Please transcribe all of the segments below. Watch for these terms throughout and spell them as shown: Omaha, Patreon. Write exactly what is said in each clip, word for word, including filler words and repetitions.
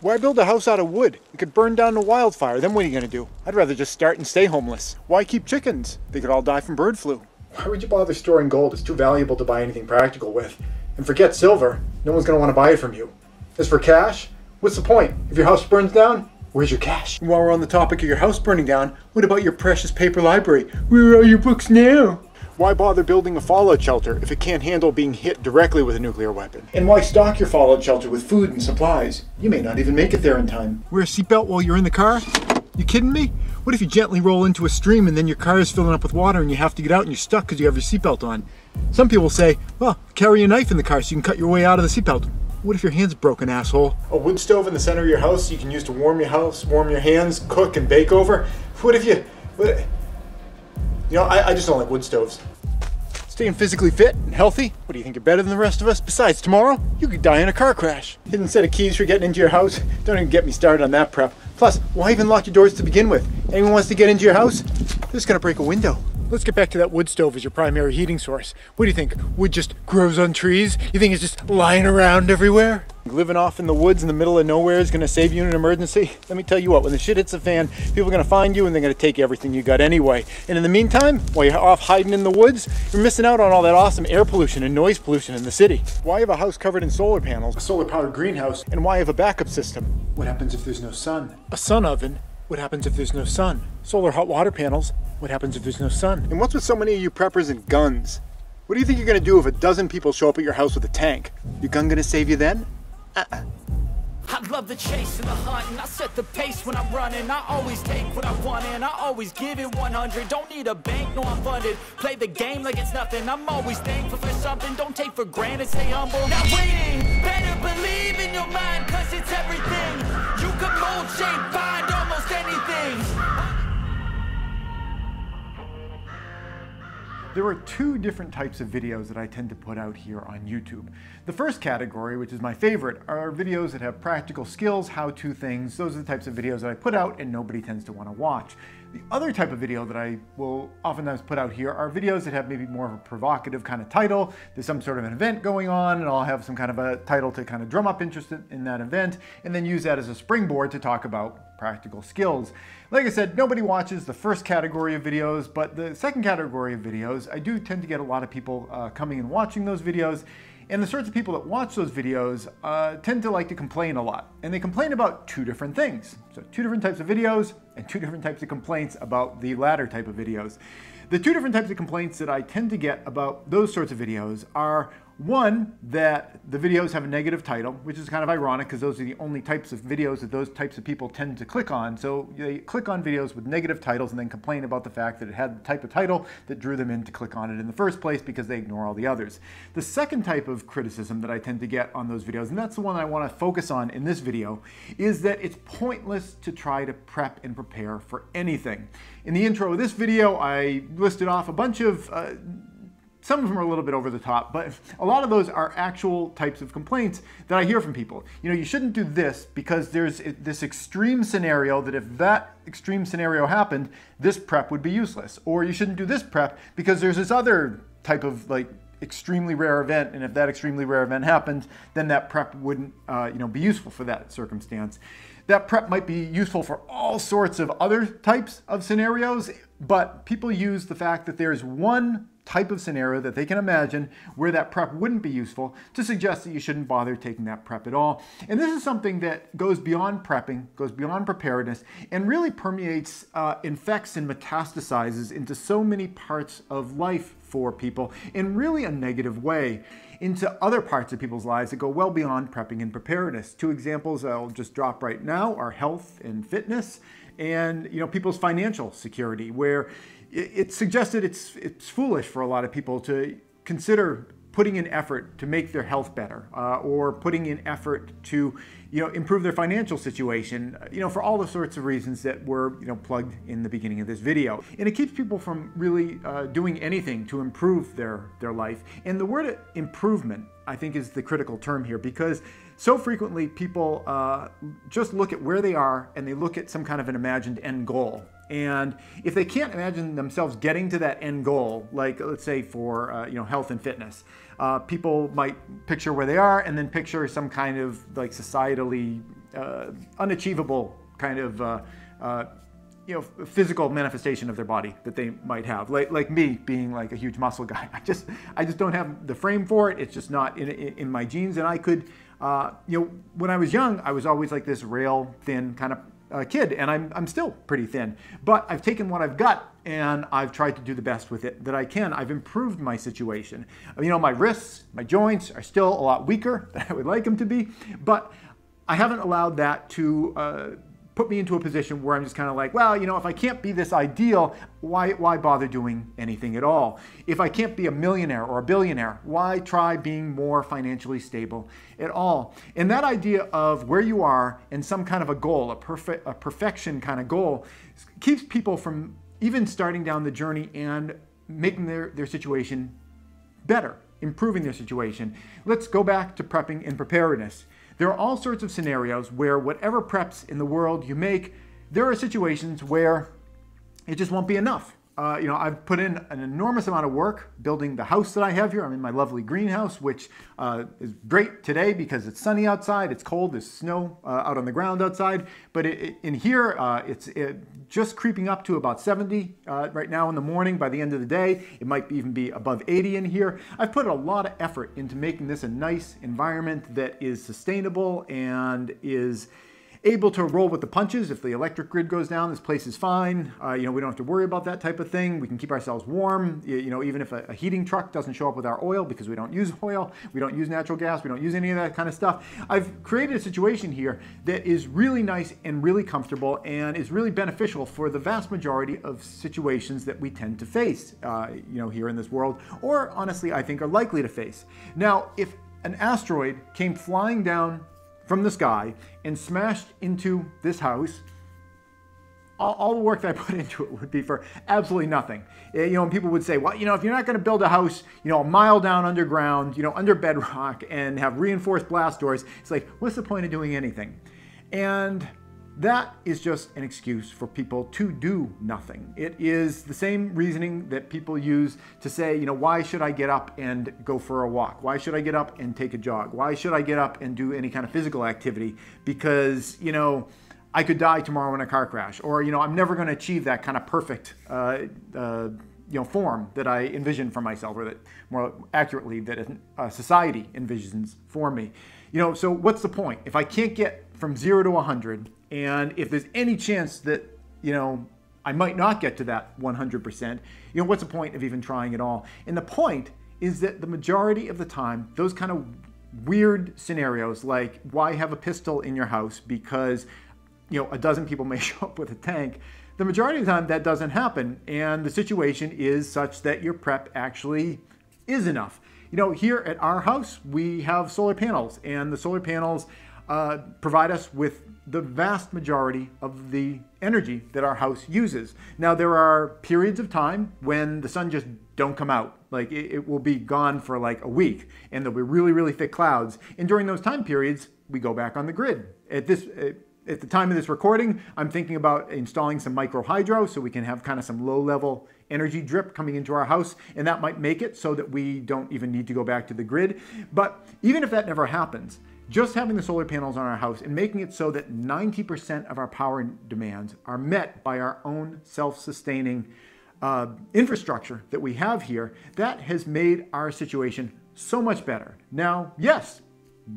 Why build a house out of wood? It could burn down in a wildfire, then what are you gonna do? I'd rather just start and stay homeless. Why keep chickens? They could all die from bird flu. Why would you bother storing gold? It's too valuable to buy anything practical with. And forget silver. No one's gonna wanna buy it from you. As for cash, what's the point? If your house burns down, where's your cash? While we're on the topic of your house burning down, what about your precious paper library? Where are your books now? Why bother building a fallout shelter if it can't handle being hit directly with a nuclear weapon? And why stock your fallout shelter with food and supplies? You may not even make it there in time. Wear a seatbelt while you're in the car? You kidding me? What if you gently roll into a stream and then your car is filling up with water and you have to get out and you're stuck because you have your seatbelt on? Some people say, well, carry a knife in the car so you can cut your way out of the seatbelt. What if your hand's broken, asshole? A wood stove in the center of your house you can use to warm your house, warm your hands, cook and bake over? What if you... What, You know, I, I just don't like wood stoves. Staying physically fit and healthy? What do you think, you're better than the rest of us? Besides, tomorrow, you could die in a car crash. Hidden set of keys for getting into your house? Don't even get me started on that prep. Plus, why even lock your doors to begin with? Anyone wants to get into your house? They're just gonna break a window. Let's get back to that wood stove as your primary heating source. What do you think, wood just grows on trees? You think it's just lying around everywhere? Living off in the woods in the middle of nowhere is gonna save you in an emergency? Let me tell you what, when the shit hits the fan, people are gonna find you and they're gonna take everything you got anyway. And in the meantime, while you're off hiding in the woods, you're missing out on all that awesome air pollution and noise pollution in the city. Why have a house covered in solar panels, a solar powered greenhouse, and why have a backup system? What happens if there's no sun? A sun oven? What happens if there's no sun? Solar hot water panels? What happens if there's no sun? And what's with so many of you preppers and guns? What do you think you're gonna do if a dozen people show up at your house with a tank? Your gun gonna save you then? Uh-uh. I love the chase and the hunt, and I set the pace when I'm running. I always take what I want and I always give it one hundred. Don't need a bank, no I'm funded. Play the game like it's nothing. I'm always thankful for something. Don't take for granted, stay humble. Not waiting, better believe in your mind, cause it's everything. You can mold, shape, find almost anything. There are two different types of videos that I tend to put out here on YouTube. The first category, which is my favorite, are videos that have practical skills, how-to things. Those are the types of videos that I put out and nobody tends to want to watch. The other type of video that I will oftentimes put out here are videos that have maybe more of a provocative kind of title. There's some sort of an event going on and I'll have some kind of a title to kind of drum up interest in that event and then use that as a springboard to talk about practical skills. Like I said, nobody watches the first category of videos, but the second category of videos, I do tend to get a lot of people uh, coming and watching those videos. And the sorts of people that watch those videos uh, tend to like to complain a lot. And they complain about two different things. So two different types of videos and two different types of complaints about the latter type of videos. The two different types of complaints that I tend to get about those sorts of videos are, one, that the videos have a negative title, which is kind of ironic because those are the only types of videos that those types of people tend to click on. So they click on videos with negative titles and then complain about the fact that it had the type of title that drew them in to click on it in the first place because they ignore all the others. The second type of criticism that I tend to get on those videos, and that's the one I want to focus on in this video, is that it's pointless to try to prep and prepare for anything. In the intro of this video, I listed off a bunch of uh, some of them are a little bit over the top, but a lot of those are actual types of complaints that I hear from people. You know, you shouldn't do this because there's this extreme scenario that if that extreme scenario happened, this prep would be useless. Or you shouldn't do this prep because there's this other type of like extremely rare event, and if that extremely rare event happened, then that prep wouldn't uh, you know, be useful for that circumstance. That prep might be useful for all sorts of other types of scenarios, but people use the fact that there's one type of scenario that they can imagine where that prep wouldn't be useful to suggest that you shouldn't bother taking that prep at all. And this is something that goes beyond prepping, goes beyond preparedness, and really permeates, uh, infects and metastasizes into so many parts of life for people in really a negative way, into other parts of people's lives that go well beyond prepping and preparedness. Two examples I'll just drop right now are health and fitness and, you know, people's financial security, where it's suggested it's, it's foolish for a lot of people to consider putting in effort to make their health better uh, or putting in effort to, you know, improve their financial situation, you know, for all the sorts of reasons that were, you know, plugged in the beginning of this video. And it keeps people from really uh, doing anything to improve their, their life. And the word improvement, I think, is the critical term here, because so frequently people uh, just look at where they are and they look at some kind of an imagined end goal. And if they can't imagine themselves getting to that end goal, like let's say for uh, you know, health and fitness, uh, people might picture where they are and then picture some kind of like societally uh, unachievable kind of uh, uh, you know, physical manifestation of their body that they might have. Like, like me being like a huge muscle guy. I just, I just don't have the frame for it. It's just not in, in my genes. And I could, uh, you know, when I was young, I was always like this rail thin kind of uh, kid, and I'm, I'm still pretty thin, but I've taken what I've got and I've tried to do the best with it that I can. I've improved my situation. You know, my wrists, my joints are still a lot weaker than I would like them to be, but I haven't allowed that to, uh, put me into a position where I'm just kind of like, well, you know, if I can't be this ideal, why, why bother doing anything at all? If I can't be a millionaire or a billionaire, why try being more financially stable at all? And that idea of where you are and some kind of a goal, a perfect, a perfection kind of goal, keeps people from even starting down the journey and making their, their situation better, improving their situation. Let's go back to prepping and preparedness. There are all sorts of scenarios where whatever preps in the world you make, there are situations where it just won't be enough. Uh, you know, I've put in an enormous amount of work building the house that I have here. I'm in my lovely greenhouse, which uh, is great today because it's sunny outside, it's cold, there's snow uh, out on the ground outside. But it, it, in here, uh, it's it just creeping up to about seventy uh, right now in the morning. By the end of the day, it might even be above eighty in here. I've put a lot of effort into making this a nice environment that is sustainable and is able to roll with the punches. If the electric grid goes down, this place is fine. Uh, you know, we don't have to worry about that type of thing. We can keep ourselves warm. You, you know, even if a, a heating truck doesn't show up with our oil, because we don't use oil, we don't use natural gas, we don't use any of that kind of stuff. I've created a situation here that is really nice and really comfortable and is really beneficial for the vast majority of situations that we tend to face, uh, you know, here in this world, or honestly, I think are likely to face. Now, if an asteroid came flying down from the sky and smashed into this house, all, all the work that I put into it would be for absolutely nothing. You know, and people would say, well, you know, if you're not gonna build a house, you know, a mile down underground, you know, under bedrock and have reinforced blast doors, it's like, what's the point of doing anything? And that is just an excuse for people to do nothing. It is the same reasoning that people use to say, you know, why should I get up and go for a walk? Why should I get up and take a jog? Why should I get up and do any kind of physical activity? Because, you know, I could die tomorrow in a car crash, or, you know, I'm never gonna achieve that kind of perfect, uh, uh, you know, form that I envision for myself, or that more accurately that uh, society envisions for me. You know, so what's the point? If I can't get from zero to one hundred, and if there's any chance that, you know, I might not get to that one hundred percent, you know, what's the point of even trying at all? And the point is that the majority of the time, those kind of weird scenarios, like why have a pistol in your house because, you know, a dozen people may show up with a tank, the majority of the time that doesn't happen. And the situation is such that your prep actually is enough. You know, here at our house, we have solar panels, and the solar panels uh, provide us with the vast majority of the energy that our house uses. Now, there are periods of time when the sun just don't come out. Like it, it will be gone for like a week, and there'll be really, really thick clouds. And during those time periods, we go back on the grid. At this, at the time of this recording, I'm thinking about installing some micro hydro so we can have kind of some low level energy drip coming into our house, and that might make it so that we don't even need to go back to the grid. But even if that never happens, just having the solar panels on our house and making it so that ninety percent of our power demands are met by our own self-sustaining uh, infrastructure that we have here, that has made our situation so much better. Now, yes,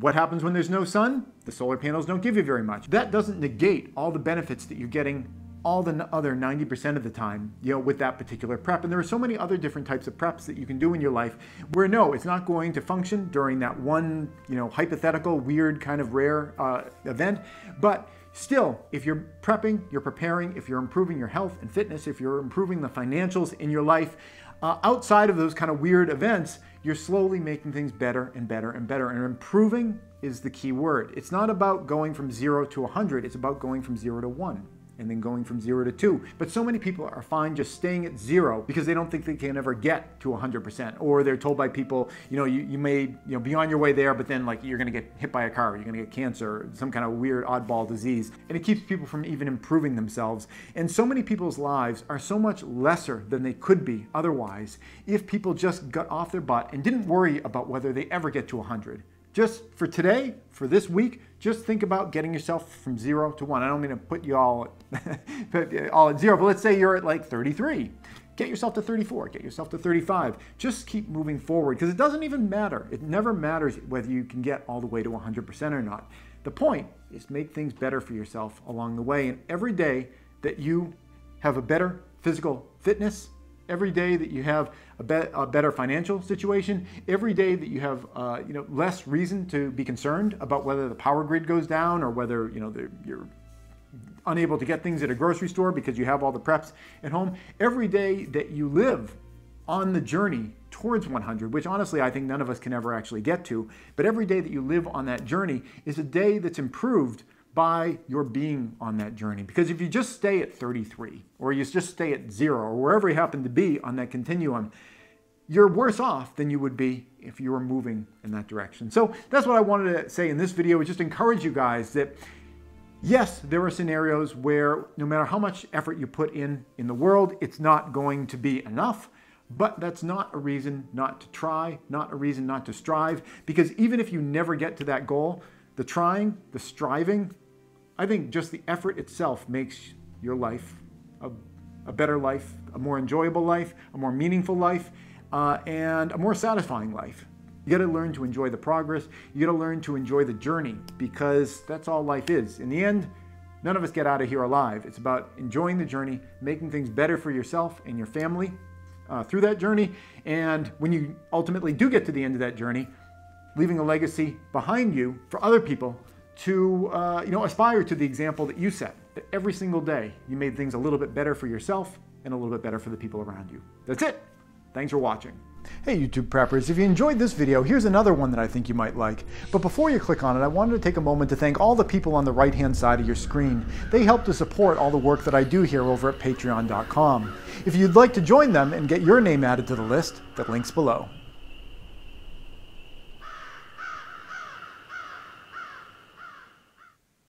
what happens when there's no sun? The solar panels don't give you very much. That doesn't negate all the benefits that you're getting all the other ninety percent of the time, you know, with that particular prep. And there are so many other different types of preps that you can do in your life where no, it's not going to function during that one, you know, hypothetical, weird kind of rare uh, event. But still, if you're prepping, you're preparing, if you're improving your health and fitness, if you're improving the financials in your life, uh, outside of those kind of weird events, you're slowly making things better and better and better, and improving is the key word. It's not about going from zero to one hundred, it's about going from zero to one. And then going from zero to two. But so many people are fine just staying at zero because they don't think they can ever get to one hundred percent, or they're told by people, you know, you, you may, you know, be on your way there, but then like you're gonna get hit by a car, or you're gonna get cancer, some kind of weird oddball disease. And it keeps people from even improving themselves. And so many people's lives are so much lesser than they could be otherwise if people just got off their butt and didn't worry about whether they ever get to one hundred. just for today, for this week, just think about getting yourself from zero to one. I don't mean to put you all at, all at zero, but let's say you're at like thirty-three. Get yourself to thirty-four, get yourself to thirty-five. Just keep moving forward, because it doesn't even matter. It never matters whether you can get all the way to one hundred percent or not. The point is make things better for yourself along the way. And every day that you have a better physical fitness, every day that you have a, be a better financial situation, every day that you have uh, you know, less reason to be concerned about whether the power grid goes down or whether you know, the, you're unable to get things at a grocery store because you have all the preps at home. Every day that you live on the journey towards one hundred, which honestly I think none of us can ever actually get to, but every day that you live on that journey is a day that's improved by your being on that journey. Because if you just stay at thirty-three, or you just stay at zero, or wherever you happen to be on that continuum, you're worse off than you would be if you were moving in that direction. So that's what I wanted to say in this video, is just encourage you guys that yes, there are scenarios where no matter how much effort you put in in the world, it's not going to be enough, but that's not a reason not to try, not a reason not to strive, because even if you never get to that goal, the trying, the striving, I think just the effort itself makes your life a, a better life, a more enjoyable life, a more meaningful life, uh, and a more satisfying life. You gotta learn to enjoy the progress. You gotta learn to enjoy the journey, because that's all life is. In the end, none of us get out of here alive. It's about enjoying the journey, making things better for yourself and your family uh, through that journey. And when you ultimately do get to the end of that journey, leaving a legacy behind you for other people to uh, you know, aspire to the example that you set, that every single day you made things a little bit better for yourself and a little bit better for the people around you. That's it. Thanks for watching. Hey YouTube preppers, if you enjoyed this video, here's another one that I think you might like. But before you click on it, I wanted to take a moment to thank all the people on the right-hand side of your screen. They help to support all the work that I do here over at patreon dot com. If you'd like to join them and get your name added to the list, the link's below.